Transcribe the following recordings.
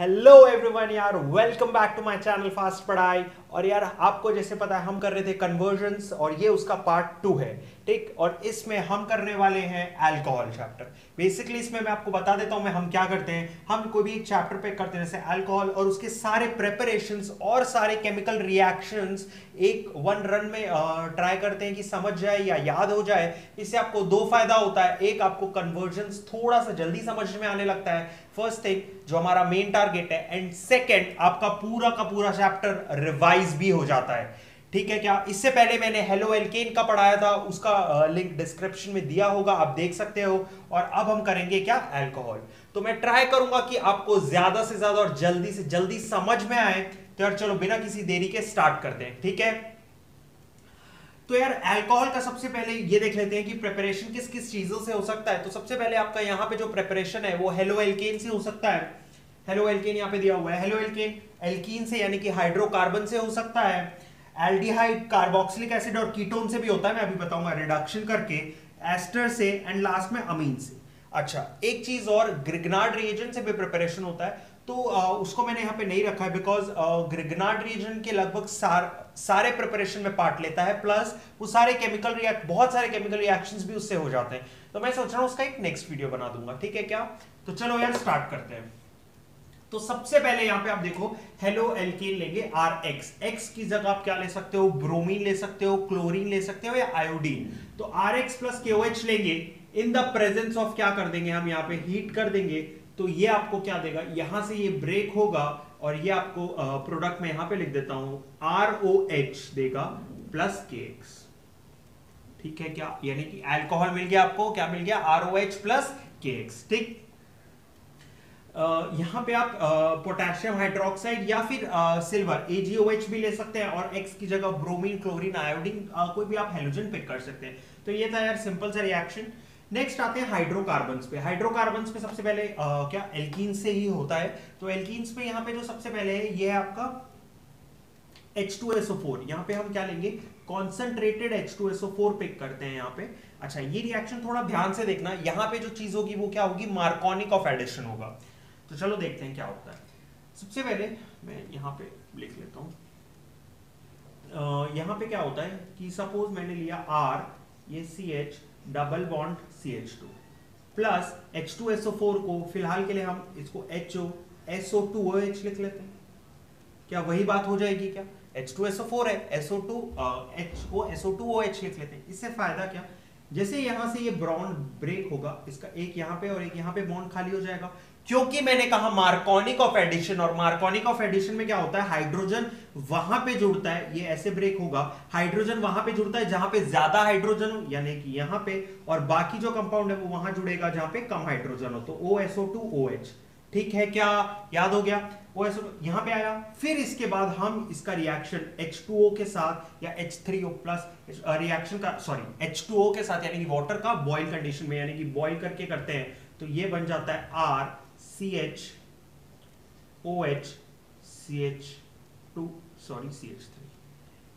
Hello everyone यार, welcome back to my channel fast पढ़ाई। और यार आपको जैसे पता है हम कर रहे थे कन्वर्जन्स और ये उसका पार्ट 2 है, ठीक। और इसमें हम करने वाले हैं अल्कोहल चैप्टर। बेसिकली इसमें मैं आपको बता देता हूँ मैं हम क्या करते हैं। हम कोई भी एक चैप्टर पे करते हैं जैसे अल्कोहल और उसके सारे प्रेपरेशंस और सारे केमिकल रिएक्शंस एक वन रन में ट्राई करते हैं कि समझ जाए या याद हो जाए। इससे आपको दो फायदा होता है। एक, आपको कन्वर्जन्स थोड़ा सा जल्दी समझ में आने लगता है, फर्स्ट थिंग जो हमारा मेन टारगेट है, एंड सेकेंड आपका पूरा का पूरा चैप्टर रिवाइज भी हो जाता है, ठीक है क्या। इससे पहले मैंने हेलोएल्केन का पढ़ाया था, उसका लिंक डिस्क्रिप्शन में दिया होगा, आप देख सकते हो। और अब हम करेंगे क्या, अल्कोहल। तो मैं ट्राई करूंगा कि आपको ज्यादा से ज्यादा और जल्दी से जल्दी समझ में आए। तो यार चलो बिना किसी देरी के स्टार्ट करते हैं, ठीक है। तो यार अल्कोहल का सबसे पहले ये देख लेते हैं कि प्रिपरेशन किस किस चीजों से हो सकता है। तो सबसे पहले आपका यहाँ पे जो प्रिपरेशन है वो हेलोएल्केन से हो सकता है। हेलोएल्केन यहाँ पे दिया हुआ है, हेलोएल्केन एल्कीन से यानी कि हाइड्रोकार्बन से हो सकता है, एल्डिहाइड, कार्बोक्सिलिक एसिड और कीटोन से भी होता है, मैं अभी बताऊंगा रिडक्शन करके, एस्टर से, एंड लास्ट में अमीन से। अच्छा, एक चीज और, ग्रिग्नार्ड रिएजेंट से भी प्रिपरेशन होता है। तो उसको मैंने यहाँ पे नहीं रखा है बिकॉज ग्रिग्नार्ड रिएजेंट के लगभग सारे प्रिपरेशन में पार्ट लेता है, प्लस वो सारे बहुत सारे केमिकल रिएक्शंस भी उससे हो जाते हैं। तो मैं सोच रहा हूँ उसका एक नेक्स्ट वीडियो बना दूंगा, ठीक है क्या। तो चलो यार स्टार्ट करते हैं। तो सबसे पहले यहाँ पे आप देखो हेलो एल्केन लेंगे RX। X की जगह आप क्या ले सकते हो, ब्रोमीन ले सकते हो, क्लोरीन ले सकते हो या आयोडीन। तो RX plus KOH लेंगे, इन द प्रेजेंस ऑफ क्या कर देंगे हम यहाँ पे, हीट कर देंगे। तो ये आपको क्या देगा, यहां से ये ब्रेक होगा और ये आपको प्रोडक्ट में यहाँ पे लिख देता हूं ROH देगा प्लस KX, ठीक है क्या। यानी कि अल्कोहल मिल गया आपको, क्या मिल गया, ROH प्लस KX, ठीक। यहाँ पे आप पोटेशियम हाइड्रोक्साइड या फिर सिल्वर AgOH भी ले सकते हैं और X की जगह ब्रोमीन, क्लोरीन, आयोडीन, कोई भी आप हेलोजन पिक कर सकते हैं। तो ये था यार सिंपल सा रिएक्शन। नेक्स्ट आते हैं हाइड्रोकार्बन्स पे। हाइड्रोकार्बन्स पे सबसे पहले क्या, एल्कीन से ही होता है। तो एल्कीन्स पे यहाँ पे जो सबसे पहले है ये है आपका H2SO4। यहाँ पे हम क्या लेंगे, कॉन्सेंट्रेटेड H2SO4 पिक करते हैं यहाँ पे। अच्छा, ये रिएक्शन थोड़ा ध्यान से देखना, यहाँ पे जो चीज होगी वो क्या होगी, मार्कोनिकॉफ एडिशन होगा। तो चलो देखते हैं क्या होता है। सबसे पहले मैं यहाँ पे लिख लेता हूँ, यहाँ पे क्या होता है कि सपोज मैंने लिया R, ये CH double bond CH2 plus H2SO4 को फिलहाल के लिए हम इसको HO SO2OH लिख लेते हैं, क्या वही बात हो जाएगी क्या, H2SO4 है, SO2 HO SO2OH लिख लेते हैं। इससे फायदा क्या, जैसे यहाँ से ये बॉन्ड ब्रेक होगा, इसका एक यहाँ पे और एक यहाँ पे बॉन्ड खाली हो जाएगा, क्योंकि मैंने कहा मार्कोनिकॉफ एडिशन, और मार्कोनिकॉफ एडिशन में क्या होता है, हाइड्रोजन वहां पे जुड़ता है, ये ऐसे ब्रेक होगा, हाइड्रोजन वहां पे जुड़ता है जहां पे ज्यादा हाइड्रोजन हो, यानी कि यहाँ पे, और बाकी जो कंपाउंड है वो वहां जुड़ेगा जहां पे कम हाइड्रोजन हो। तो OSO2OH, ठीक है क्या, याद हो गया। OSO यहाँ पे आया, फिर इसके बाद हम इसका रिएक्शन H2O के साथ या H3O प्लस रिएक्शन का, सॉरी H2O के साथ यानी कि वाटर का बॉइल कंडीशन में, यानी कि बॉइल करके करते हैं। तो ये बन जाता है CH3,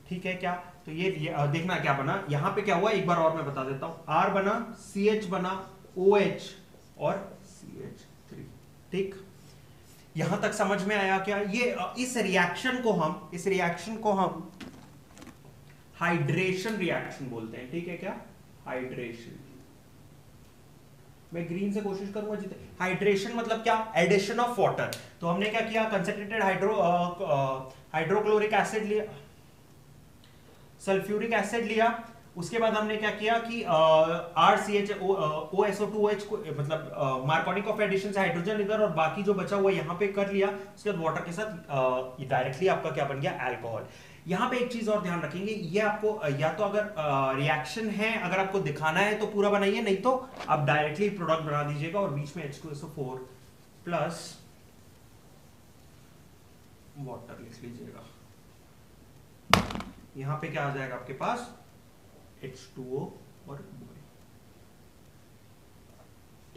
ठीक है क्या। तो ये देखना क्या बना, यहाँ पे क्या हुआ, एक बार और मैं बता देता हूँ, R बना, CH बना, OH और CH3, ठीक। यहां तक समझ में आया क्या। ये इस रिएक्शन को हम हाइड्रेशन रिएक्शन बोलते हैं, ठीक है क्या, हाइड्रेशन। मैं ग्रीन से कोशिश करूंगा जितने, हाइड्रेशन मतलब क्या, एडिशन ऑफ वाटर। तो हमने क्या किया, कंसेंट्रेटेड हाइड्रोक्लोरिक एसिड लिया, सल्फ्यूरिक एसिड लिया, उसके बाद हमने क्या किया कि RCHOSO2OH को, मतलब मार्कोनिकॉफ एडिशन से हाइड्रोजन इधर और बाकी जो बचा हुआ यहाँ पे कर लिया, उसके बाद वाटर के साथ डायरेक्टली आपका क्या बन गया, अल्कोहल। यहाँ पे एक चीज और ध्यान रखेंगे, ये आपको या तो अगर रिएक्शन है अगर आपको दिखाना है तो पूरा बनाइए, नहीं तो आप डायरेक्टली प्रोडक्ट बना दीजिएगा और बीच में H2SO4 प्लस वाटर लिख लीजिएगा। यहाँ पे क्या आ जाएगा आपके पास, H2O और,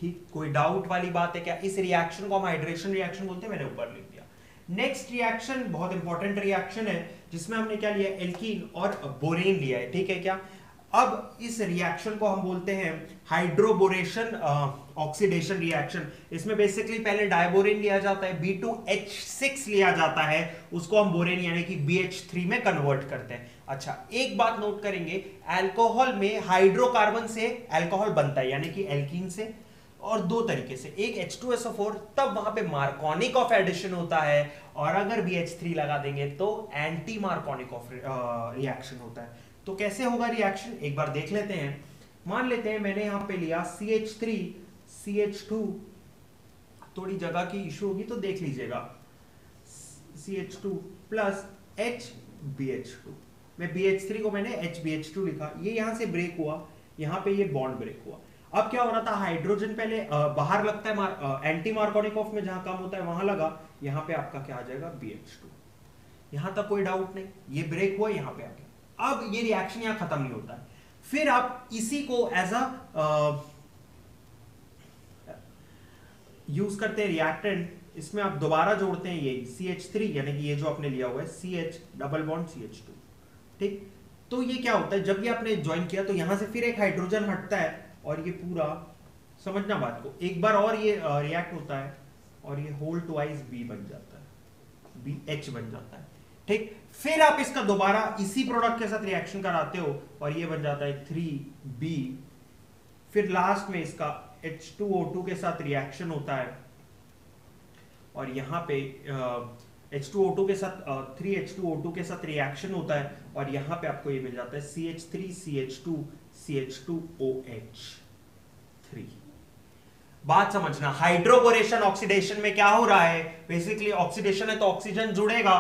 ठीक। कोई डाउट वाली बात है क्या, इस रिएक्शन को हम हाइड्रेशन रिएक्शन बोलते हैं, मैंने ऊपर लिख दिया। नेक्स्ट रिएक्शन बहुत इंपॉर्टेंट रिएक्शन है जिसमें हमने क्या लिया, एल्कीन और बोरेन लिया है, ठीक है क्या। अब इस रिएक्शन को हम बोलते हैं हाइड्रोबोरेशन ऑक्सीडेशन रिएक्शन, इसमें बेसिकली पहले डायबोरेन लिया जाता है, B2H6 लिया जाता है, उसको हम बोरेन यानी कि BH3 में कन्वर्ट करते हैं। अच्छा, एक बात नोट करेंगे, अल्कोहल में हाइड्रोकार्बन से अल्कोहल बनता है यानी कि एल्कीन से, और दो तरीके से, एक H2SO4, तब वहां पे मार्कोनिकॉफ एडिशन होता है, और अगर BH3 लगा देंगे तो एंटी मार्कोनिकॉफ रिएक्शन होता है। तो कैसे होगा रिएक्शन एक बार देख लेते हैं। मान लेते हैं मैंने यहाँ पे लिया CH3, CH2, थोड़ी जगह की इशू होगी तो देख लीजिएगा, CH2 प्लस HBH2, मैं BH3 को मैंने HBH2 लिखा, ये यहाँ से ब्रेक हुआ, यहाँ पे ये बॉन्ड ब्रेक हुआ। अब क्या हो रहा था, हाइड्रोजन पहले बाहर लगता है एंटी मार्कोनिकॉफ में जहां काम होता है वहां लगा, यहाँ पे आपका क्या आ जाएगा BH2, यहां तक कोई डाउट नहीं, ये ब्रेक हुआ यहाँ पे आके। अब ये रिएक्शन यहाँ खत्म नहीं होता है, फिर आप इसी को एज अ यूज करते हैं रिएक्टेंट, इसमें आप दोबारा जोड़ते हैं ये CH3 यानी कि ये जो आपने लिया हुआ है CH डबल बॉन्ड CH2, ठीक। तो ये क्या होता है, जब ये आपने ज्वाइन किया तो यहां से फिर एक हाइड्रोजन हटता है और ये पूरा, समझना बात को, एक बार और ये रिएक्ट होता है और ये होल ट्वाइस B बन जाता है, BH बन जाता है, ठीक। फिर आप इसका दोबारा इसी प्रोडक्ट के साथ रिएक्शन कराते हो और ये बन जाता है 3B, फिर लास्ट में इसका H2O2 के साथ रिएक्शन होता है और यहाँ पे H2O2 के साथ 3H2O2 के साथ रिएक्शन होता है और यहाँ पे आपको ये मिल जाता है CH3 CH2 CH2OH3। बात समझना, हाइड्रोबोरेशन ऑक्सीडेशन में क्या हो रहा है, बेसिकली ऑक्सीडेशन है तो ऑक्सीजन जुड़ेगा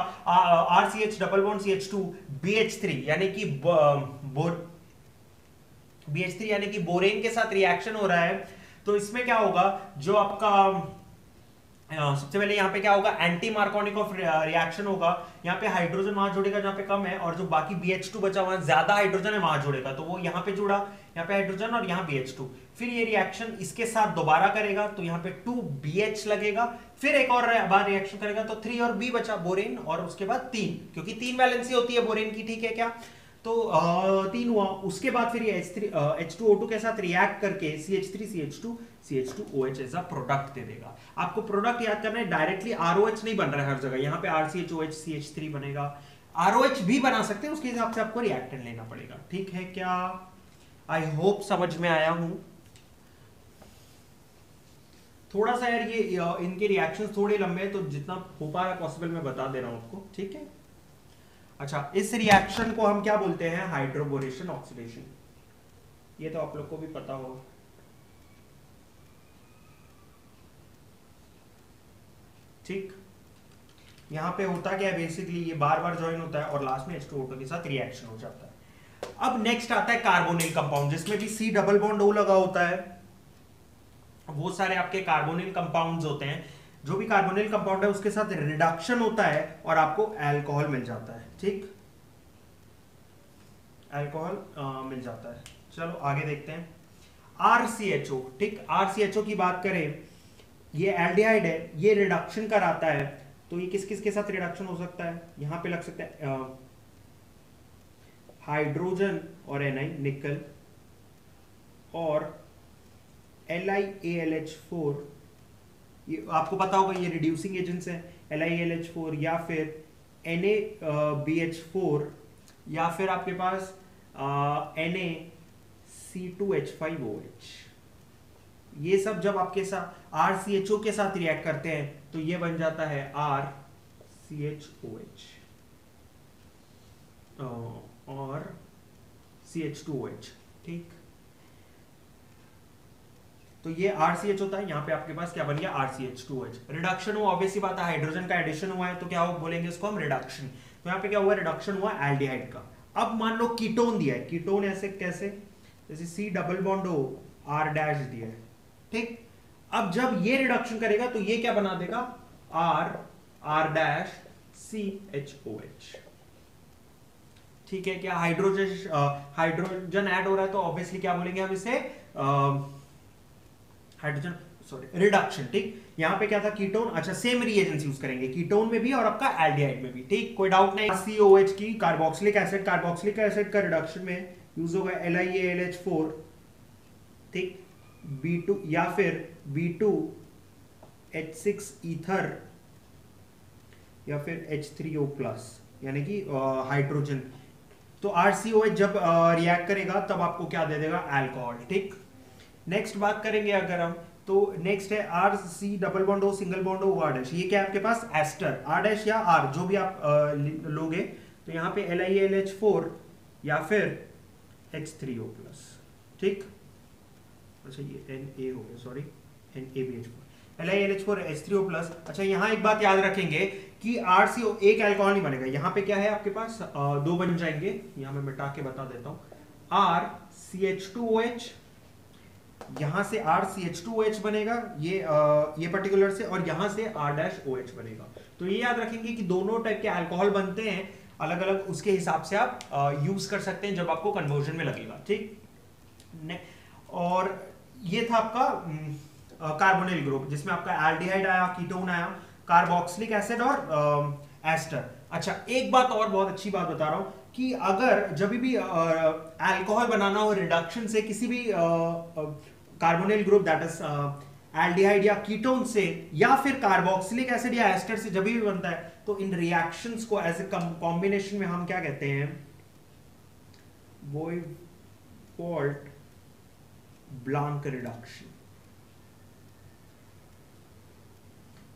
RCH double bond CH2 BH3 यानी कि BH3 यानी कि बोरेन के साथ रिएक्शन हो रहा है। तो इसमें क्या होगा, जो आपका सबसे पहले यहाँ पे क्या होगा, एंटी मार्कोनिकॉफ रिएक्शन होगा, यहाँ पे हाइड्रोजन वहां जुड़ेगा जहाँ पे कम है और जो बाकी BH2 बचा वहां ज्यादा हाइड्रोजन है वहां जुड़ेगा, तो वो यहाँ पे जुड़ा, यहाँ पे हाइड्रोजन और यहाँ BH2, फिर ये रिएक्शन इसके साथ दोबारा करेगा तो यहाँ पे 2BH लगेगा, फिर एक और बार रिएक्शन करेगा तो 3 और B बचा बोरेन और उसके बाद 3, क्योंकि 3 वैलेंसी होती है बोरेन की, ठीक है क्या, तो 3 हुआ। उसके बाद फिर ये H2O2 के साथ रिएक्ट करके CH3 CH2 CH2OH as a product दे देगा। आपको प्रोडक्ट याद करना है, डायरेक्टली ROH नहीं बन रहा है हर जगह, यहाँ पे RCHOH CH3 बनेगा, ROH भी बना सकते हैं, उसके हिसाब से आपको रिएक्टेंट लेना पड़ेगा, ठीक है क्या। आई होप समझ में आया हूं। थोड़ा सा यार ये इनके रिएक्शन थोड़े लंबे हैं तो जितना हो पा रहा पॉसिबल मैं बता दे रहा हूं आपको, ठीक है। अच्छा, इस रिएक्शन को हम क्या बोलते हैं, हाइड्रोबोरेशन ऑक्सीडेशन, ये तो आप लोग को भी पता होगा। ठीक, यहां पे होता क्या है, बेसिकली ये बार बार ज्वाइन होता है और लास्ट में H2O2 के साथ रिएक्शन हो जाता है। अब नेक्स्ट आता है कार्बोनिल कंपाउंड, जिसमें भी C डबल बॉन्ड O लगा होता है, वो सारे आपके कार्बोनिल कंपाउंड्स होते हैं। जो भी कार्बोनिल कंपाउंड है उसके साथ रिडक्शन होता है और आपको अल्कोहल मिल जाता है, ठीक, अल्कोहल मिल जाता है। चलो आगे देखते हैं, RCHO, ठीक, RCHO की बात करें, ये एल्डिहाइड है, ये रिडक्शन कराता है, तो ये किस किस के साथ रिडक्शन हो सकता है, यहाँ पे लग सकता है हाइड्रोजन और एनआई निकल और LiAlH4, ये आपको पता होगा ये रिड्यूसिंग एजेंट्स हैं, LiAlH4 या फिर NaBH4 या फिर आपके पास NaC2H5OH, ये सब जब आपके साथ RCHO के साथ रिएक्ट करते हैं तो ये बन जाता है RCHOH और CH2OH, ठीक। तो ये RCH होता है, यहाँ पे आपके पास क्या बन गया RCH2OH, रिडक्शन हुआ, ऑब्वियसली बात है हाइड्रोजन का एडिशन हुआ है तो क्या हो बोलेंगे इसको हम रिडक्शन, तो यहाँ पे क्या हुआ, रिडक्शन हुआ एल्डिहाइड का। अब मान लो कीटोन दिया है, कीटोन ऐसे कैसे, जैसे C double bond O R dash दिया है, ठीक। अब जब ये रिडक्शन करेगा तो ये क्या बना देगा R R डैश CHOH, ठीक है क्या। हाइड्रोजन ऐड हो रहा है तो ऑब्वियसली क्या बोलेंगे हम इसे हाइड्रोजन सॉरी रिडक्शन, ठीक। यहाँ पे क्या था कीटोन, अच्छा सेम रिएजेंट्स यूज करेंगे कीटोन में भी और आपका एल्डिहाइड में भी, ठीक, कोई डाउट नहीं। COH की कार्बोक्सिलिक एसिड का रिडक्शन में यूज होगा LiAlH4, ठीक, B2 या फिर B2H6 ईथर या फिर H3O प्लस यानी कि हाइड्रोजन। तो RCOH जब रिएक्ट करेगा तब आपको क्या दे देगा, अल्कोहल। ठीक, नेक्स्ट बात करेंगे अगर हम, तो नेक्स्ट है RC double bond O single bond O R dash. ये क्या है आपके पास, एस्टर। R डैश या R जो भी आप लोगे, तो यहाँ पे LiAlH4 या फिर H3O प्लस। ठीक, अच्छा ये Na हो गया, sorry NaBH4, LiAlH4 H3O plus. अच्छा यहाँ एक बात याद रखेंगे कि RCO एक अल्कोहल नहीं बनेगा। यहाँ पे क्या है आपके पास, दो बन जाएंगे। यहाँ मैं मिटा के बता देता हूँ, RCH2OH, यहाँ से RCH2OH बनेगा ये पर्टिकुलर से, और यहाँ से R-OH बनेगा। तो ये याद रखेंगे कि दोनों टाइप के अल्कोहल बनते हैं अलग अलग, उसके हिसाब से आप यूज कर सकते हैं जब आपको कन्वर्जन में लगेगा। ठीक, और ये था आपका कार्बोनिल ग्रुप, जिसमें आपका एल्डिहाइड आया, कीटोन आया, कार्बोक्सिलिक एसिड और एस्टर। अच्छा एक बात और बहुत अच्छी बात बता रहा हूँ कि अगर जब भी अल्कोहल बनाना हो रिडक्शन से किसी भी carbonyl group that is aldehyde या कीटोन से या फिर कार्बोक्सिलिक एसिड या एस्टर से जब भी बनता है, तो इन रिएक्शंस को एज ए कॉम्बिनेशन में हम क्या कहते हैं, वोइड ब्लैंक रिडक्शन।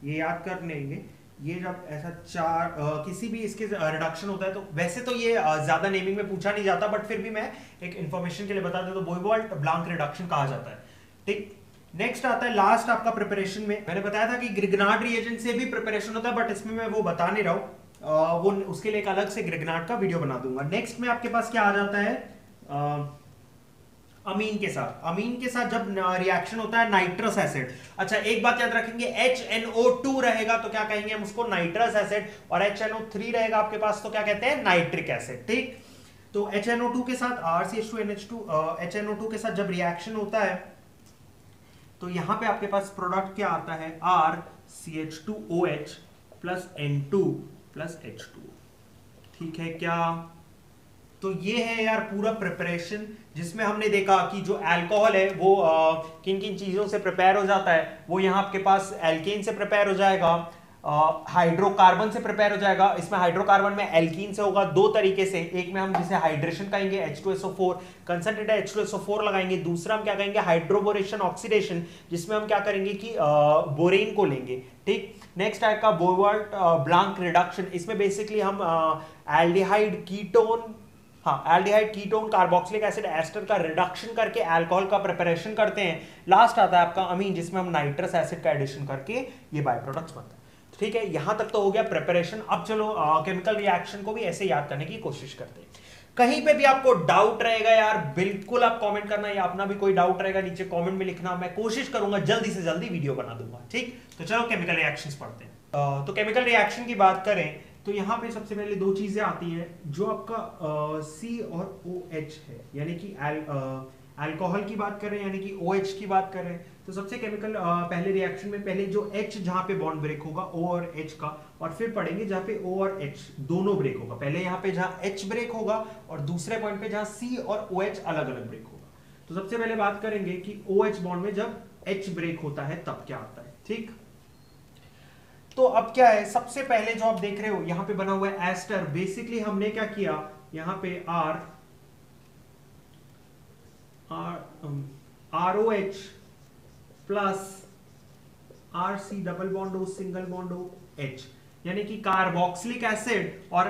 ये याद कर लेंगे, ये जब ऐसा चार किसी भी इसके रिडक्शन होता है, तो वैसे तो ये ज्यादा नेमिंग में पूछा नहीं जाता, बट फिर भी मैं एक इंफॉर्मेशन के लिए बता देता हूं, तो बोइवॉल्ट ब्लैंक रिडक्शन कहा जाता है। ठीक, नेक्स्ट आता है लास्ट आपका प्रिपरेशन में, मैंने बताया था कि ग्रिग्नार्ड रिएजेंट से भी प्रिपरेशन होता है, बट इसमें मैं वो बता नहीं रहा हूँ, वो उसके लिए एक अलग से ग्रिग्नार्ड का वीडियो बना दूंगा। नेक्स्ट में आपके पास क्या आ जाता है, अमीन के साथ। अमीन के साथ जब रिएक्शन होता है नाइट्रस एसिड। अच्छा एक बात याद रखेंगे, HNO2 रहेगा तो क्या कहेंगे हम उसको, नाइट्रस एसिड, और HNO3 रहेगा आपके पास तो क्या कहते हैं, नाइट्रिक एसिड। ठीक, तो HNO2 के साथ HNO2 के साथ जब रिएक्शन होता है, तो यहां पे आपके पास प्रोडक्ट क्या आता है, RCH2OH plus N2 plus H2। ठीक है क्या, तो ये है यार पूरा प्रिपरेशन, जिसमें हमने देखा कि जो अल्कोहल है वो किन किन चीज़ों से प्रिपेयर हो जाता है। वो यहाँ आपके पास एल्केन से प्रिपेयर हो जाएगा, हाइड्रोकार्बन से प्रिपेयर हो जाएगा। इसमें हाइड्रोकार्बन में एल्कीन से होगा दो तरीके से, एक में हम जिसे हाइड्रेशन कहेंगे, H2SO4 कंसनट्रेटेड H2SO4 लगाएंगे, दूसरा हम क्या कहेंगे हाइड्रोबोरेशन ऑक्सीडेशन, जिसमें हम क्या करेंगे कि बोरेन को लेंगे। ठीक, नेक्स्ट आएगा बोइवॉल्ट ब्लैंक रिडक्शन, इसमें बेसिकली हम aldehyde ketone, aldehyde ketone carboxylic acid ester का रिडक्शन करके अल्कोहल का प्रिपरेशन करते हैं। लास्ट आता है आपका अमीन, जिसमें हम नाइट्रस एसिड का एडिशन करके ये बाय प्रोडक्ट्स बनते हैं। ठीक है, यहां तक तो हो गया प्रिपरेशन। अब चलो केमिकल रिएक्शन को भी ऐसे याद करने की कोशिश करते हैं। कहीं पे भी आपको डाउट रहेगा यार, बिल्कुल आप कमेंट करना, या अपना भी कोई डाउट रहेगा नीचे कमेंट में लिखना, मैं कोशिश करूंगा जल्दी से जल्दी वीडियो बना दूंगा। ठीक, तो चलो केमिकल रिएक्शंस पढ़ते हैं। तो केमिकल रिएक्शन की बात करें तो यहाँ पे सबसे पहले दो चीजें आती हैं, जो आपका C और OH है, यानी कि अल्कोहल की बात करें, यानी कि OH की बात करें, तो सबसे केमिकल पहले रिएक्शन में पहले जो H जहाँ पे बॉन्ड ब्रेक होगा O और H का, और फिर पढ़ेंगे जहाँ पे O और H दोनों ब्रेक होगा। पहले यहाँ पे जहाँ H ब्रेक होगा और दूसरे पॉइंट पे जहाँ C और OH अलग अलग ब्रेक होगा। तो सबसे पहले बात करेंगे कि OH बॉन्ड में जब H ब्रेक होता है तब क्या आता है। ठीक, तो अब क्या है, सबसे पहले जो आप देख रहे हो यहाँ पे बना हुआ है एस्टर। बेसिकली हमने क्या किया, यहाँ पे ROH plus RC double bond O single bond OH, यानी कि कार्बोक्सिलिक एसिड और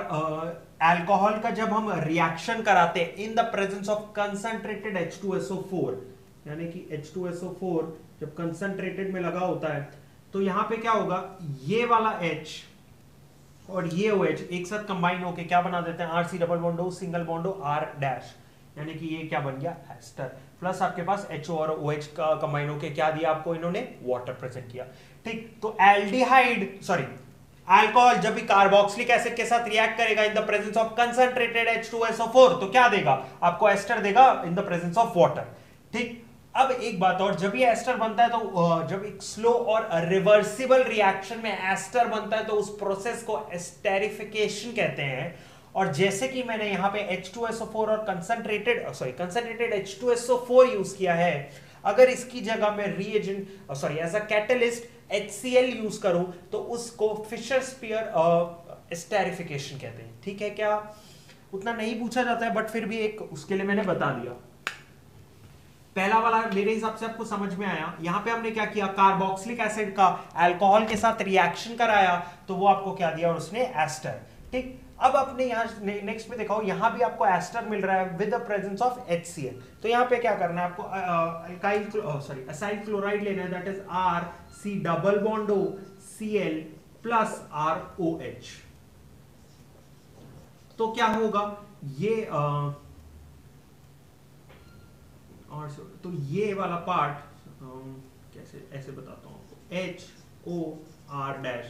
अल्कोहल का जब हम रिएक्शन कराते हैं in the presence of concentrated H2SO4, यानी कि H2SO4 जब कंसंट्रेटेड में लगा होता है, तो यहां पे क्या होगा, ये वाला H और ये OH एक साथ कंबाइन होके क्या बना देते हैं, RC double bond O single bond O R dash, यानी कि ये क्या बन गया एस्टर, प्लस आपके पास HO और OH का कंबाइन होके क्या दिया आपको इन्होंने, वाटर प्रेजेंट किया। ठीक, तो अल्कोहल जब भी कार्बोक्सिलिक एसिड के साथ रिएक्ट करेगा in the presence of concentrated H2SO4 तो क्या देगा आपको, एस्टर देगा in the presence of water. ठीक, अब एक बात और, जब ये एस्टर बनता है तो जब एक स्लो और रिवर्सिबल रिएक्शन में एस्टर बनता है तो उस प्रोसेस को एस्टेरिफिकेशन कहते हैं। और जैसे कि मैंने यहाँ पे H2SO4 और कंसंट्रेटेड H2SO4 यूज किया है, अगर इसकी जगह मैं reagent sorry as a catalyst HCl use करूं तो उसको फिशर-स्पेयर स्टेरिफिकेशन कहते हैं। ठीक है, क्या उतना नहीं पूछा जाता है बट फिर भी एक उसके लिए मैंने बता दिया। पहला वाला मेरे हिसाब से आपको समझ में आया। यहाँ पे हमने क्या किया, कार्बोक्सिलिक एसिड का अल्कोहल के साथ रिएक्शन कराया तो वो आपको क्या दिया, और उसने एस्टर। ठीक, अब आपने यहाँ नेक्स्ट में देखा यहाँ भी आपको एस्टर मिल रहा है with the presence of HCl। तो यहाँ पे क्या करना है आपको, अल्काइल सॉरी असाइल क्लोराइड लेना है, that is RC double bond O Cl plus ROH। तो क्या होगा ये और तो ये वाला पार्ट कैसे ऐसे बताता हूँ आपको, HOR'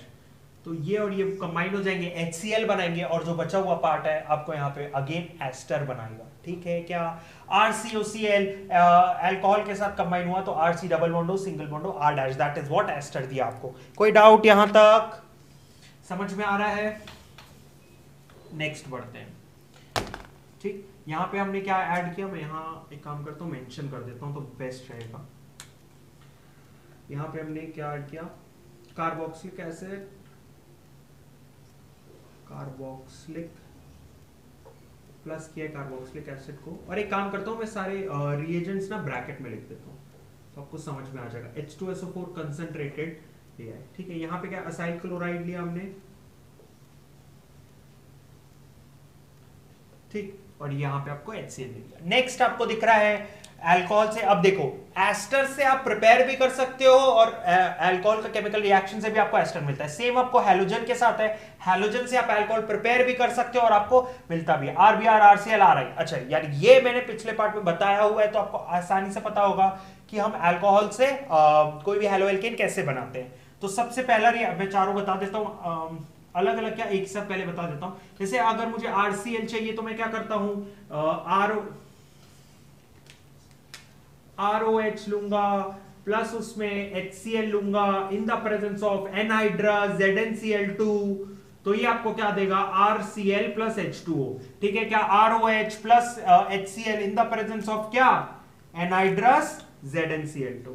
तो ये और ये कंबाइन हो जाएंगे, HCl बनाएंगे और जो बचा हुआ पार्ट है आपको यहाँ पे अगेन एस्टर बनाएगा। ठीक है, क्या RCOCl अल्कोहल के साथ कंबाइन हुआ तो RC double bond O single bond O R' that is what ester दिया आपको। कोई डाउट यहाँ तक समझ में आ रहा है? नेक्स्ट बढ़ते हैं। ठीक, यहाँ पे हमने क्या ऐड किया, मैं यहाँ एक काम करता हूँ मेंशन कर देता हूँ तो बेस्ट रहेगा। यहाँ पे हमने क्या ऐड किया, कार्बोक्सिलिक एसिड, कार्बोक्सिलिक प्लस किया कार्बोक्सिलिक एसिड को, और एक काम करता हूँ मैं सारे रिएजेंट्स ना ब्रैकेट में लिख देता हूँ तो आपको समझ में आ जाएगा। H2SO4 कंसनट्रेटेड लिया है। ठीक है, यहाँ पे क्या असाइल क्लोराइड लिया हमने, ठीक, और यहाँ पे आपको HCl मिल गया। नेक्स्ट आपको दिख रहा है अल्कोहल से। अब देखो एस्टर से आप प्रिपेयर भी कर सकते हो और अल्कोहल का केमिकल रिएक्शन से भी आपको एस्टर मिलता है। सेम आपको हैलोजन के साथ है, हैलोजन से आप अल्कोहल प्रिपेयर भी कर सकते हो और आपको मिलता भी है RBr RCl RI। अच्छा यार ये मैंने पिछले पार्ट में बताया हुआ है तो आपको आसानी से पता होगा कि हम अल्कोहल से कोई भी हैलोएल्केन कैसे बनाते हैं। तो सबसे पहला मैं चारों बता देता हूँ अलग अलग, क्या एक साथ पहले बता देता हूं। जैसे अगर मुझे RCl चाहिए तो मैं क्या करता हूं, ROH लूंगा प्लस उसमें HCl लूंगा in the presence of anhydrous ZnCl2। तो ये आपको क्या देगा RCl प्लस H2O। ठीक है, क्या ROH plus HCl in the presence of क्या एनहाइड्रस ZnCl2।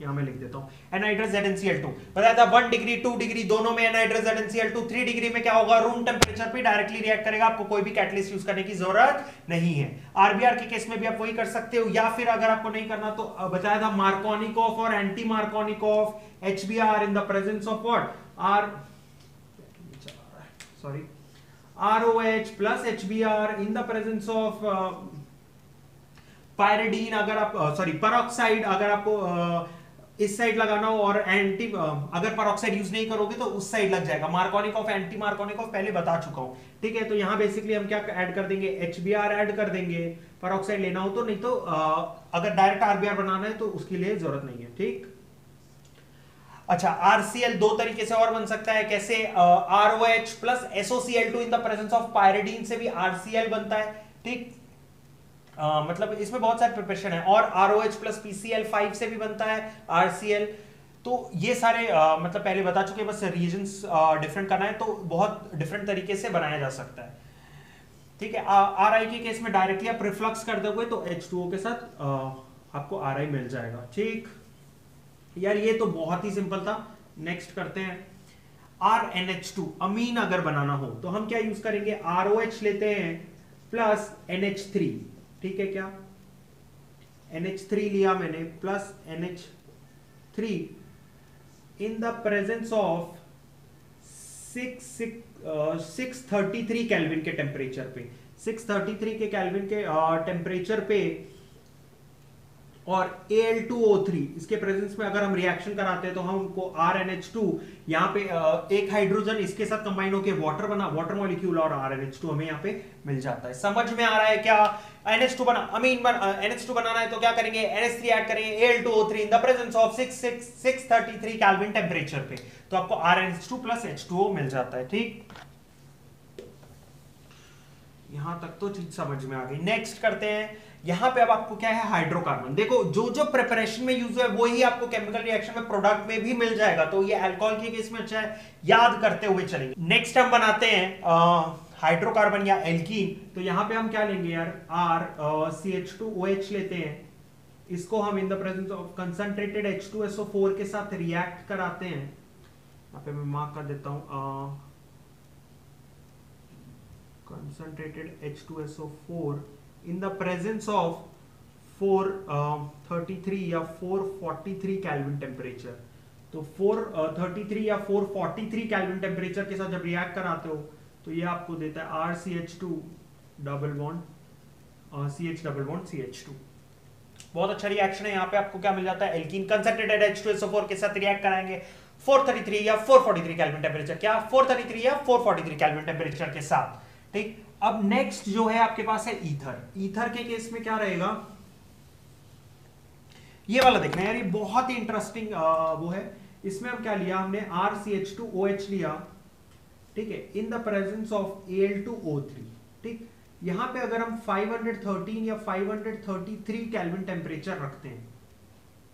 यहाँ मैं लिख देता हूँ एनहाइड्रस ZnCl2, बताया था 1 डिग्री 2 डिग्री दोनों में एनहाइड्रस ZnCl2, 3 डिग्री में क्या होगा रूम टेम्परेचर पे डायरेक्टली रिएक्ट करेगा, आपको कोई भी कैटलिस्ट यूज करने की जरूरत नहीं है। RBr के केस में भी आप वही कर सकते हो, या फिर अगर आपको नहीं करना तो बताया था मार्कोनिकॉफ और anti Markovnikov HBr in the presence of what ROH plus HBr in the presence of pyridine अगर आप पेरोक्साइड अगर आपको इस साइड लगाना हो, और एंटी अगर पेरोक्साइड यूज नहीं करोगे तो उस साइड लग जाएगा। मार्कोनिकॉफ एंटी मार्कोनिकॉफ पहले बता चुका हूं। ठीक है, तो यहाँ बेसिकली हम क्या ऐड कर देंगे HBr ऐड कर देंगे, पेरोक्साइड लेना हो तो, नहीं तो अगर डायरेक्ट RBr बनाना है तो उसके लिए जरूरत नहीं है। ठीक, अच्छा RCl दो तरीके से और बन सकता है, कैसे ROH plus SOCl2 in the presence of pyridine से भी RCl बनता है। ठीक, मतलब इसमें बहुत सारे प्रिपरेशन है, और ROH प्लस PCl5 से भी बनता है RCl। तो ये सारे मतलब पहले बता चुके, बस रीजन्स डिफरेंट करना है तो बहुत डिफरेंट तरीके से बनाया जा सकता है। ठीक है, RI के केस में डायरेक्टली आप रिफ्लक्स कर दोगे तो H2O के साथ आपको RI मिल जाएगा। ठीक, यार ये तो बहुत ही सिंपल था। नेक्स्ट करते हैं RNH2 अमीन अगर बनाना हो तो हम क्या यूज करेंगे, ROH लेते हैं प्लस NH3। ठीक है, क्या NH3 लिया मैंने plus NH3 in the presence of 633 kelvin के टेम्परेचर पे, 633 के केल्विन के टेम्परेचर पे, और Al2O3 इसके प्रेजेंस में अगर हम रिएक्शन कराते हैं तो हमको RNH2 यहाँ पे एक हाइड्रोजन इसके साथ कंबाइन होकर वाटर बना, वाटर मॉलिक्यूल, और RNH2 हमें यहाँ पे मिल जाता है। समझ में आ रहा है क्या? NH2 बना अमीन NH2 बनाना है तो क्या करेंगे, NH3 ऐड करेंगे Al2O3 in the presence of 633 kelvin temperature पे, तो आपको RNH2 प्लस H2O मिल जाता है। ठीक, यहां तक तो चीज समझ में आ गई। नेक्स्ट करते हैं, यहाँ पे अब आपको क्या है हाइड्रोकार्बन। देखो जो जो प्रिपरेशन में यूज हुआ है वही आपको केमिकल रिएक्शन में प्रोडक्ट में भी मिल जाएगा, तो ये अल्कोहल के केस में अच्छा है, याद करते हुए चलेंगे। नेक्स्ट हम बनाते हैं हाइड्रोकार्बन या एल्कीन, तो यहाँ पे हम क्या लेंगे यार, आर CH2OH लेते हैं, इसको हम in the presence of concentrated H2SO4 के साथ रिएक्ट कराते हैं। यहाँ पे मैं मार्क कर देता हूँ concentrated H2SO4 in the presence of 433 या 443 केल्विन टेम्परेचर। तो 433 या 443 केल्विन टेम्परेचर के साथ जब रिएक्ट कराते हो तो ये आपको देता है RCH2 CH double bond CH2। बहुत अच्छा रिएक्शन है। यहाँ पे आपको क्या मिल जाता है, एल्कीन कंसंट्रेटेड H2SO4 के साथ रिएक्ट कराएंगे 433 या 443 केल्विन टेम्परेचर, क्या 433 या 443 केल्विन टेम्परेचर के साथ। ठीक, अब नेक्स्ट जो है आपके पास है ईथर। ईथर के केस में क्या रहेगा, ये वाला देखना यार, ये बहुत ही इंटरेस्टिंग वो है। इसमें हम क्या लिया, हमने RCH2OH लिया, ठीक है, in the presence of Al2O3। ठीक, यहाँ पे अगर हम 513 या 533 केल्विन टेम्परेचर रखते हैं,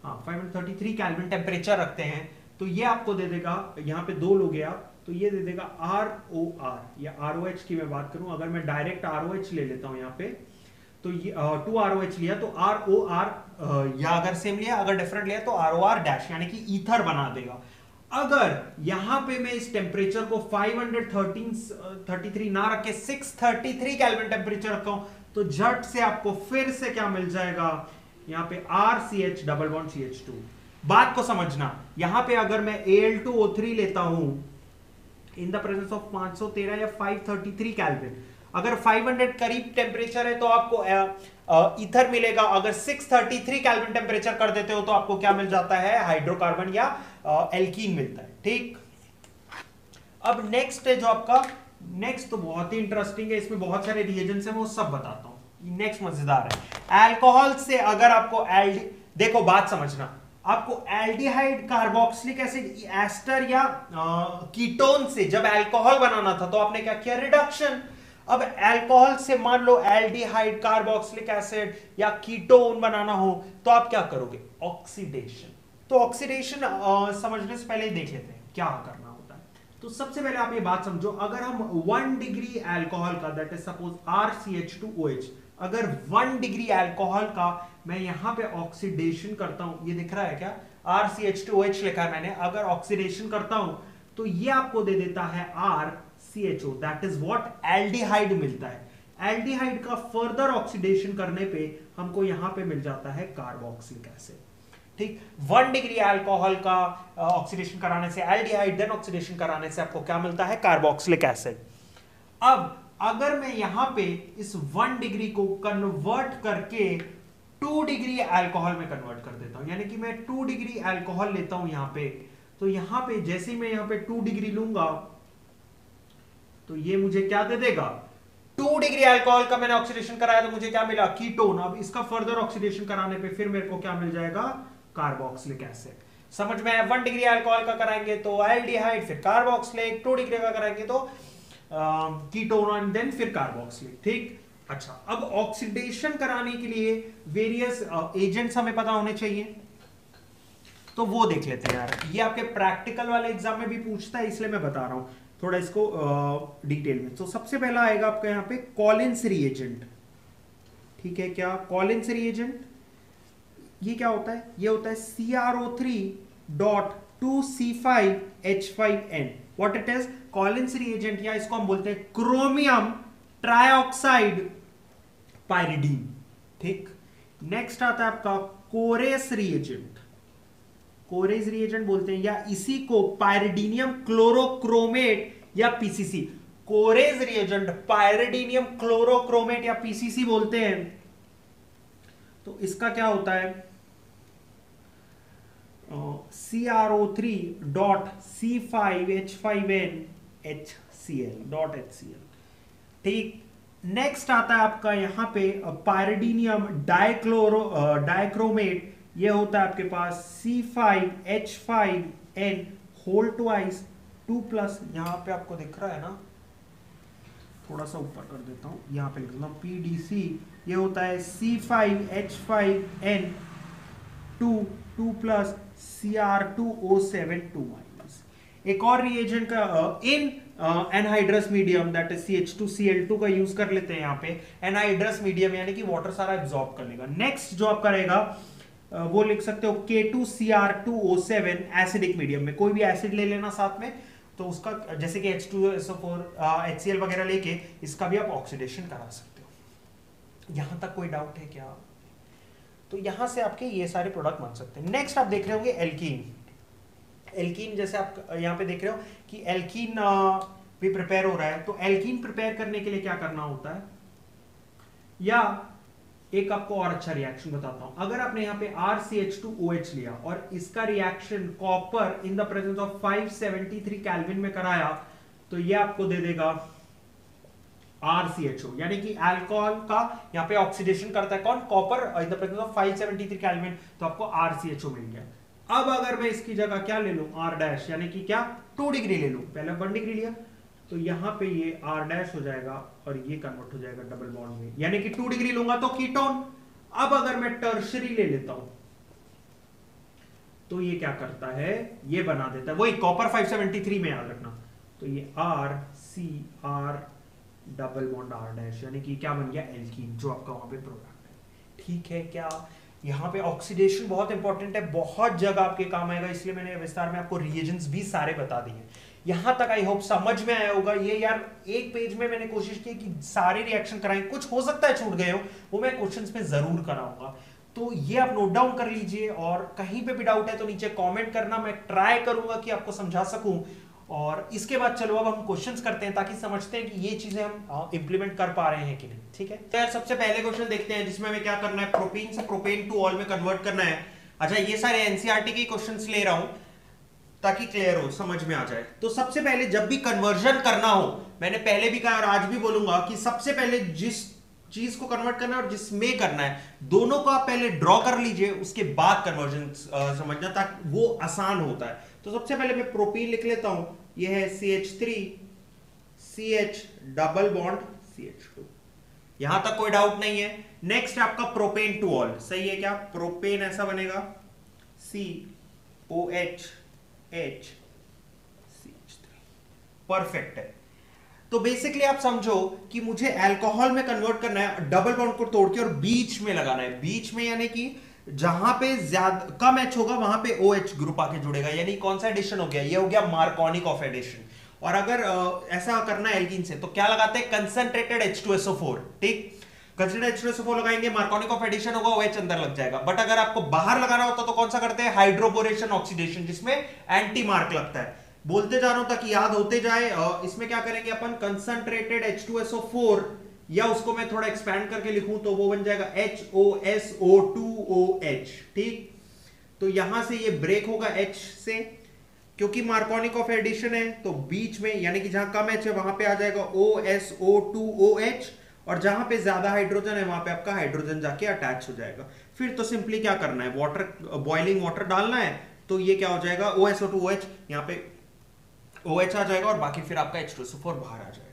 हाँ 533 केल्विन टेम्परेचर रखते हैं, तो ये आपको दे देगा, यहाँ पे दो लोग हैं आप, तो ये दे देगा ROR या ROH की मैं बात करूं, अगर मैं डायरेक्ट ROH ले लेता हूँ यहाँ पे, तो ये 2 ROH लिया तो ROR, या अगर सेम लिया अगर डिफरेंट लिया तो ROR डैश यानी कि ईथर बना देगा। अगर यहां पे मैं इस टेम्परेचर को 533 ना रख के 633 केल्विन टेम्परेचर रखता हूं तो झट से आपको फिर से क्या मिल जाएगा, यहां पे RCH डबल बॉन्ड CH2। बात को समझना, यहां पे अगर मैं Al2O3 लेता हूं इन द प्रेजेंस ऑफ 513 या 533 केल्विन, अगर 500 करीब टेम्परेचर है तो आपको ईथर मिलेगा, अगर 633 केल्विन टेम्परेचर कर देते हो तो आपको क्या मिल जाता है, हाइड्रोकार्बन या एल्कीन मिलता है। ठीक, अब नेक्स्ट है जो आपका, नेक्स्ट तो बहुत ही इंटरेस्टिंग है, इसमें बहुत सारे रिएजेंट्स हैं, मैं वो सब बताता हूं, नेक्स्ट मजेदार है। अल्कोहल से अगर आपको देखो बात समझना, आपको एल्डिहाइड कार्बोक्सिलिक एसिड एस्टर या कीटोन से जब अल्कोहल बनाना था तो आपने क्या किया, रिडक्शन। अब अल्कोहल से मान लो एल्डिहाइड कार्बोक्सिलिक एसिड या कीटोन बनाना हो तो आप क्या करोगे, ऑक्सीडेशन। तो ऑक्सीडेशन समझने से पहले ही देख लेते हैं क्या करना होता है। तो सबसे पहले आप ये बात समझो, अगर हम 1 डिग्री अल्कोहल का, दैट इज सपोज RCH2OH, अगर 1 डिग्री अल्कोहल का मैं यहाँ पे ऑक्सीडेशन करता हूँ, ये दिख रहा है क्या, RCH2OH लिखा है मैंने, अगर ऑक्सीडेशन करता हूँ तो ये आपको दे देता है RCHO, that is what aldehyde मिलता है। एल्डिहाइड का फर्दर ऑक्सीडेशन करने पे हमको यहाँ पे मिल जाता है कार्बोक्सिलिक एसिड। ठीक, 1 डिग्री अल्कोहल का ऑक्सीडेशन कराने से एल्डिहाइड, देन ऑक्सीडेशन कराने से आपको क्या मिलता है, कार्बोक्सिलिक एसिड। अब अगर मैं यहाँ पे इस 1 डिग्री को कन्वर्ट करके 2 डिग्री अल्कोहल में कन्वर्ट कर देता हूँ, यानी कि मैं 2 डिग्री अल्कोहल लेता हूँ यहाँ पे, तो यहाँ पे जैसे ही मैं यहाँ पे 2 डिग्री लूंगा तो ये मुझे क्या दे देगा, 2 डिग्री अल्कोहल का मैंने ऑक्सीडेशन कराया तो मुझे क्या मिला, कीटोन। अब इसका फर्दर ऑक्सीडेशन कराने पे फिर मेरे को क्या मिल जाएगा, कार्बोक्सिलिक एसिड। समझ में आया, 1 डिग्री अल्कोहल का कराएंगे तो एल्डिहाइड, फिर कार्बोक्सिलिक, 2 डिग्री का कराएंगे तो कीटोन एंड देन फिर कार्बोक्सिलिक। ठीक, अच्छा, अब ऑक्सीडेशन कराने के लिए वेरियस एजेंट्स हमें पता होने चाहिए, तो वो देख लेते हैं यार, ये आपके प्रैक्टिकल वाले एग्जाम में भी पूछता है इसलिए मैं बता रहा हूं थोड़ा इसको डिटेल में। तो सबसे पहला आएगा आपका यहाँ पे कॉलिन्स रिएजेंट। ठीक है, क्या कॉलिन्स रिएजेंट, ये क्या होता है, ये होता है CrO3.2C5H5N। What it is, Collins reagent, या इसको हम बोलते हैं क्रोमियम ट्राइऑक्साइड पायरिडीन। ठीक, नेक्स्ट आता है आपका कोरेस रिएजेंट। कोरेस रिएजेंट बोलते हैं, या इसी को पायरिडीनियम क्लोरोक्रोमेट या PCC, Corey's reagent pyridinium chlorochromate या पीसीसी बोलते हैं। तो इसका क्या होता है, CrO3.C5H5NHCl.HCl। ठीक, नेक्स्ट आता है आपका यहाँ पे पायरिडीनियम डाइक्रोमेट, ये होता है आपके पास C5H5N2+, यहाँ पे आपको दिख रहा है ना, थोड़ा सा ऊपर कर देता हूँ, यहाँ पे लिख देता हूँ PDC, ये होता है C5H5N2+, Cr2O7-2-। एक और रिएजेंट का in anhydrous medium that is CH2Cl2 का यूज कर लेते हैं यहाँ पे, एनहाइड्रस मीडियम यानी कि वाटर सारा एब्जॉर्ब कर लेगा। नेक्स्ट जो आपका रहेगा वो लिख सकते हो K2Cr2O7 एसिडिक मीडियम में, कोई भी एसिड ले लेना साथ में, तो उसका जैसे कि H2SO4 HCl वगैरह लेके इसका भी आप ऑक्सीडेशन करा सकते हो। यहां तक कोई डाउट है क्या? तो यहां से आपके ये सारे प्रोडक्ट बन सकते हैं। नेक्स्ट आप देख रहे होंगे एल्कीन। एल्कीन जैसे आप यहाँ पे देख रहे हो कि एल्कीन भी प्रिपेयर हो रहा है, तो एल्कीन प्रिपेयर करने के लिए क्या करना होता है, या एक आपको और अच्छा रिएक्शन बताता हूं। अगर आपने यहाँ पे RCH2OH लिया और इसका reaction copper in the presence of 573 kelvin में कराया, तो ये आपको दे देगा RCHO, यानी कि अल्कोहल का यहाँ पे ऑक्सीडेशन करता है कौन, copper in the presence of 573 kelvin, तो आपको RCHO मिल गया। अब अगर मैं इसकी जगह क्या ले लूं, R डैश, यानी कि क्या 2 डिग्री ले लूं, पहले 1 डिग्री लिया, तो यहाँ पे ये R डैश हो जाएगा और ये कन्वर्ट हो जाएगा डबल बॉन्ड में, यानी कि 2 डिग्री लूंगा तो कीटोन। अब अगर मैं टर्शरी ले लेता हूं तो ये क्या करता है, ये बना देता है वही कॉपर 573 में, याद रखना, तो ये RCR double bond R dash, यानी कि क्या बन गया एल्कीन, जो आपका वहां पे प्रोडक्ट है। ठीक है क्या? यहाँ पे ऑक्सीडेशन बहुत इंपॉर्टेंट है, बहुत जगह आपके काम आएगा, इसलिए मैंने विस्तार में आपको रिएजेंट्स भी सारे बता दिए। यहाँ तक आई होप समझ में आया होगा। ये यार एक पेज में मैंने कोशिश की कि सारे रिएक्शन कराएं, कुछ हो सकता है छूट गए हो, वो मैं क्वेश्चंस में जरूर कराऊंगा। तो ये आप नोट डाउन कर लीजिए, और कहीं पे भी डाउट है तो नीचे कॉमेंट करना, मैं ट्राई करूंगा कि आपको समझा सकूं। और इसके बाद चलो अब हम क्वेश्चंस करते हैं, ताकि समझते हैं कि ये चीजें हम इम्प्लीमेंट कर पा रहे हैं कि नहीं। ठीक है, तो यार सबसे पहले क्वेश्चन देखते हैं, जिसमें हमें क्या करना है, प्रोपीन से प्रोपेन टू ऑल में कन्वर्ट करना है। अच्छा, ये सारे एनसीईआरटी के क्वेश्चंस ले रहा हूं ताकि क्लियर हो, समझ में आ जाए। तो सबसे पहले जब भी कन्वर्जन करना हो, मैंने पहले भी कहा और आज भी बोलूंगा कि सबसे पहले जिस चीज को कन्वर्ट करना है और जिसमें करना है, दोनों को आप पहले ड्रॉ कर लीजिए, उसके बाद कन्वर्जन समझना, ताकि वो आसान होता है। तो सबसे पहले मैं प्रोपीन लिख लेता हूं, यह है CH3CH डबल बॉन्ड CH2, यहां तक कोई डाउट नहीं है। नेक्स्ट आपका प्रोपेन टू ऑल, सही है क्या? प्रोपेन ऐसा बनेगा COHH CH3, परफेक्ट है। तो बेसिकली आप समझो कि मुझे अल्कोहल में कन्वर्ट करना है, डबल बॉन्ड को तोड़ के और बीच में लगाना है, बीच में यानी कि जहां पे ज्यादा कम H होगा वहां पे OH ग्रुप आके जुड़ेगा, यानी कौन सा एडिशन हो गया, ये हो गया मार्कोनिकॉफ एडिशन। और अगर ऐसा करना है एल्कीन से, तो क्या लगाते हैं, कंसंट्रेटेड H2SO4। ठीक, कंसंट्रेटेड H2SO4 लगाएंगे, मार्कोनिकॉफ एडिशन होगा, OH अंदर लग जाएगा। बट अगर आपको बाहर लगाना होता तो कौन सा करते हैं, हाइड्रोबोरेशन ऑक्सीडेशन, जिसमें एंटी मार्क लगता है। बोलते जा रहा हूं ताकि याद होते जाए। इसमें क्या करेंगे अपन, कंसंट्रेटेड H2SO4, या उसको मैं थोड़ा एक्सपैंड करके लिखूं तो वो बन जाएगा HOSO2OH। ठीक, तो यहां से ये ब्रेक होगा H से, क्योंकि मार्कोनिकॉफ एडिशन है, तो बीच में यानी कि जहां कम H है वहां पे आ जाएगा OSO2OH, और जहां पे ज्यादा हाइड्रोजन है वहां पे आपका हाइड्रोजन जाके अटैच हो जाएगा। फिर तो सिंपली क्या करना है, वाटर, बॉइलिंग वाटर डालना है, तो ये क्या हो जाएगा OSO2OH, यहाँ पे OH आ जाएगा, और बाकी फिर आपका H2SO4 बाहर आ जाएगा।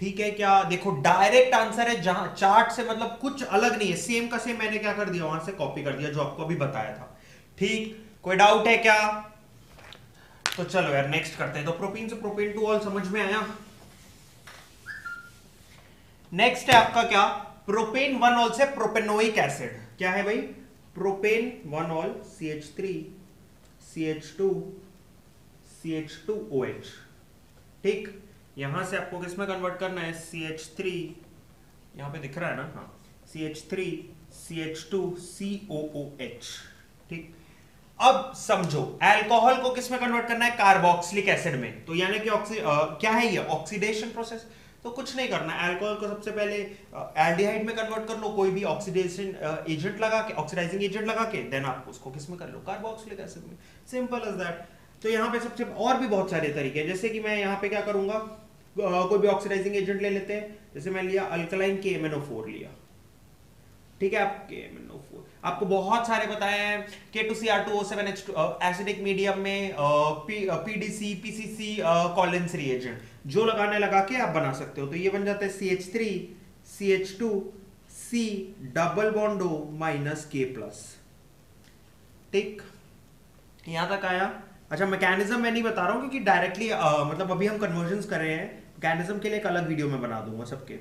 ठीक है क्या? देखो डायरेक्ट आंसर है, जहां चार्ट से मतलब कुछ अलग नहीं है, सेम का सेम मैंने क्या कर दिया, वहां से कॉपी कर दिया जो आपको अभी बताया था। ठीक, कोई डाउट है क्या? तो चलो यार नेक्स्ट करते हैं। तो प्रोपीन से प्रोपेन टू ऑल समझ में आया। नेक्स्ट है आपका क्या, प्रोपेन वन ऑल से प्रोपेनोइक एसिड। क्या है भाई, प्रोपेन वन ऑल CH3CH2CH2OH। ठीक, यहां से आपको किसमें कन्वर्ट करना है, CH3, यहां पे दिख रहा है ना, हाँ, CH3CH2COOH। ठीक, अब समझो अल्कोहल को किसमें कन्वर्ट करना है, कार्बोक्सिलिक एसिड में। तो यानी कि क्या है ये, ऑक्सीडेशन प्रोसेस। तो कुछ नहीं करना, अल्कोहल को सबसे पहले एल्डिहाइड में कन्वर्ट कर लो, कोई भी ऑक्सीडेशन एजेंट लगा के, ऑक्सीडाइजिंग एजेंट लगा के, देन आप उसको किसमें कर लो, कार्बोक्सिलिक एसिड में, सिंपल एज दैट। तो यहाँ पे सबसे और भी बहुत सारे तरीके हैं, जैसे कि मैं यहाँ पे क्या करूंगा, कोई भी ऑक्सीडाइजिंग एजेंट ले लेते हैं, जैसे मैं लिया अल्कलाइन KMnO4 लिया। ठीक है, आप KMnO4, आपको बहुत सारे बताए हैं, K2Cr2O7H2 एसिडिक मीडियम में PDC PCC कॉलिन्स रिएजेंट जो लगाने लगा के आप बना सकते हो। तो ये बन जाता है CH3CH2C डबल बॉन्डो माइनस K+। ठीक, यहां तक आया। अच्छा मैकेनिज्म मैं नहीं बता रहा हूँ क्योंकि डायरेक्टली मतलब अभी हम कन्वर्जन्स कर रहे हैं, मैकेनिज्म के लिए एक अलग वीडियो में बना दूंगा सबके।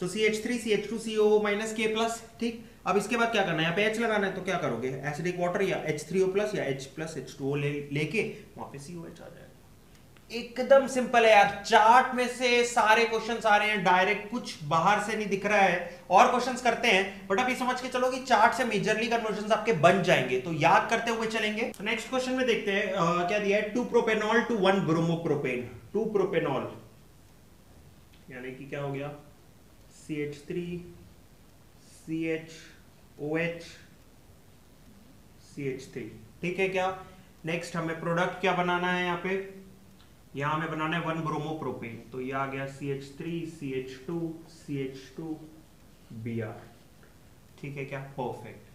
तो CH3 CH2 COO minus K plus, ठीक। अब इसके बाद क्या करना है, यहाँ पे H लगाना है तो क्या करोगे, एसिडिक वाटर या H3O प्लस या H प्लस H2O लेके वहाँ पे COH आ जाएगा। एकदम सिंपल है यार, चार्ट में से सारे क्वेश्चन आ रहे हैं डायरेक्ट, कुछ बाहर से नहीं दिख रहा है। और क्वेश्चन करते हैं बट आप ये समझ के चलो कि चार्ट से मेजरली कन्वर्जन आपके बन जाएंगे, तो याद करते हुए चलेंगे। नेक्स्ट क्वेश्चन में देखते हैं क्या दिया है, 2 प्रोपेनॉल टू 1 ब्रोमोप्रोपेन। 2 प्रोपेनॉल यानी कि क्या हो गया, CH3 CHOH CH3, ठीक है क्या। नेक्स्ट हमें प्रोडक्ट क्या बनाना है, यहाँ पे यहाँ हमें बनाना है 1 ब्रोमोप्रोपेन, तो ये आ गया CH3 CH2 CH2 Br, ठीक है क्या, परफेक्ट।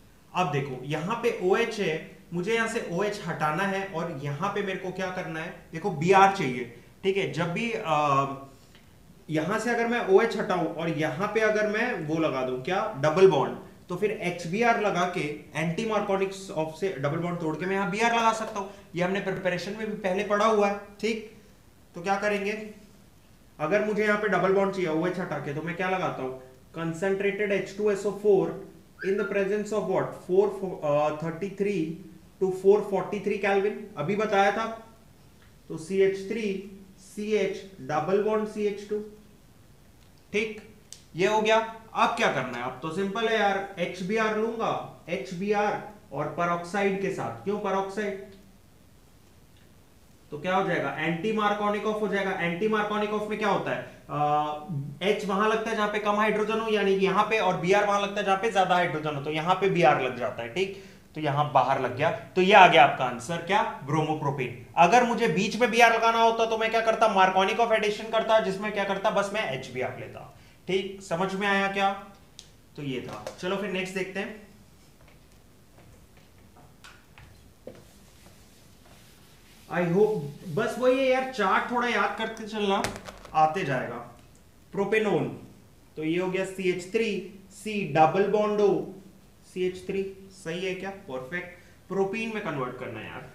अब देखो यहाँ पे OH है, मुझे यहाँ से OH हटाना है और यहाँ पे मेरे को क्या करना है, देखो Br चाहिए, ठीक है। जब भी यहां से अगर मैं OH हटाऊं और यहां पे अगर मैं वो लगा दूं क्या, डबल बॉन्ड, तो फिर HBr लगा के एंटी मार्कोनिकोव से डबल बॉन्ड तोड़ के मैं यहां Br लगा सकता हूं। ये हमने प्रिपरेशन में भी पहले पढ़ा हुआ है, ठीक। तो क्या करेंगे, अगर मुझे यहां पे डबल बॉन्ड चाहिए OH हटा के, तो मैं क्या लगाता हूं, concentrated H2SO4 in the presence of what, 433 to 443 kelvin, अभी बताया था। तो CH3 CH double bond CH2, ठीक, ये हो गया। अब क्या करना है, अब तो सिंपल है यार, HBr लूंगा, HBr और परऑक्साइड के साथ, क्यों परऑक्साइड, तो क्या हो जाएगा, एंटी मार्कोनिकोव हो जाएगा। एंटी मार्कोनिकोव में क्या होता है, H वहां लगता है जहां पे कम हाइड्रोजन हो, यानी कि यहाँ पे, और Br वहां लगता है जहां पे ज्यादा हाइड्रोजन हो, तो यहाँ पे Br लग जाता है, ठीक। तो यहां बाहर लग गया, तो ये आ गया आपका आंसर क्या, ब्रोमोप्रोपेन। अगर मुझे बीच में Br लगाना होता तो मैं क्या करता, मार्कोनिकोव एडिशन करता, जिसमें क्या करता, बस मैं HBr लेता, ठीक। समझ में आया क्या, तो ये था। चलो फिर नेक्स्ट देखते हैं। आई होप बस वही है यार, चार्ट थोड़ा याद करते चलना, आते जाएगा। प्रोपेनोन, तो ये हो गया CH3 C double bond O CH3, सही है क्या, परफेक्ट। प्रोपीन में कन्वर्ट करना है यार,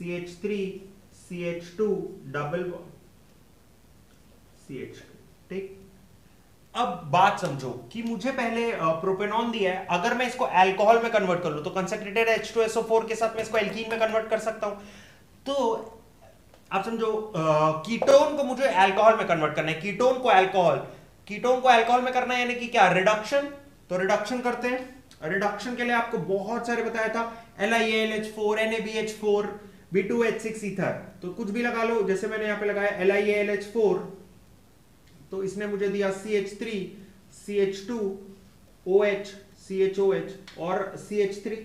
CH3 CH2 डबल CH2, ठीक। अब बात समझो कि मुझे पहले प्रोपेनॉन दिया है, अगर मैं इसको अल्कोहल में कन्वर्ट कर लूं तो कंसंट्रेटेड H2SO4 के साथ मैं इसको एल्कीन में कन्वर्ट कर सकता हूं। तो आप समझो कीटोन को मुझे अल्कोहल में कन्वर्ट करना है, कीटोन को अल्कोहल में करना है, यानी कि क्या, रिडक्शन। तो रिडक्शन करते हैं, रिडक्शन के लिए आपको बहुत सारे बताया था, LiAlH4 NaBH4 B2H6 ईथर, तो कुछ भी लगा लो, जैसे मैंने यहाँ पे लगाया LiAlH4, तो इसने मुझे दिया CH3 CH2 OH CHOH और CH3,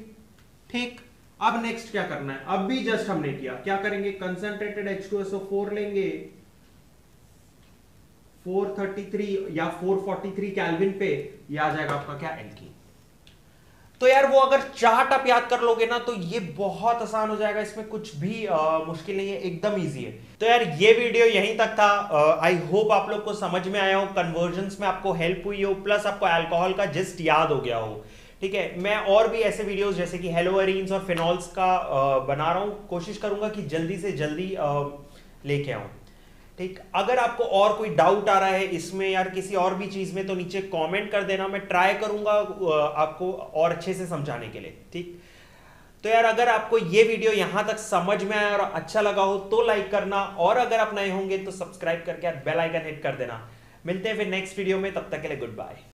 ठीक। अब नेक्स्ट क्या करना है, अब भी जस्ट हमने किया, क्या करेंगे, कंसंट्रेटेड H2SO4 लेंगे 433 या 443 केल्विन पे, ये आ जाएगा आपका क्या, एल्कीन। तो यार वो अगर चार्ट आप याद कर लोगे ना तो ये बहुत आसान हो जाएगा, इसमें कुछ भी मुश्किल नहीं है, एकदम इजी है। तो यार ये वीडियो यहीं तक था, आई होप आप लोग को समझ में आया हो, कन्वर्जन्स में आपको हेल्प हुई हो, प्लस आपको अल्कोहल का जिस्ट याद हो गया हो, ठीक है। मैं और भी ऐसे वीडियोस जैसे कि हेलोएरीन्स और फिनॉल्स का बना रहा हूँ, कोशिश करूंगा कि जल्दी से जल्दी लेके आऊँ, ठीक। अगर आपको और कोई डाउट आ रहा है इसमें यार किसी और भी चीज़ में, तो नीचे कमेंट कर देना, मैं ट्राई करूंगा आपको और अच्छे से समझाने के लिए, ठीक। तो यार अगर आपको ये वीडियो यहाँ तक समझ में आया और अच्छा लगा हो तो लाइक करना, और अगर आप नए होंगे तो सब्सक्राइब करके यार बेल आइकन हिट कर देना। मिलते हैं फिर नेक्स्ट वीडियो में, तब तक के लिए गुड बाय।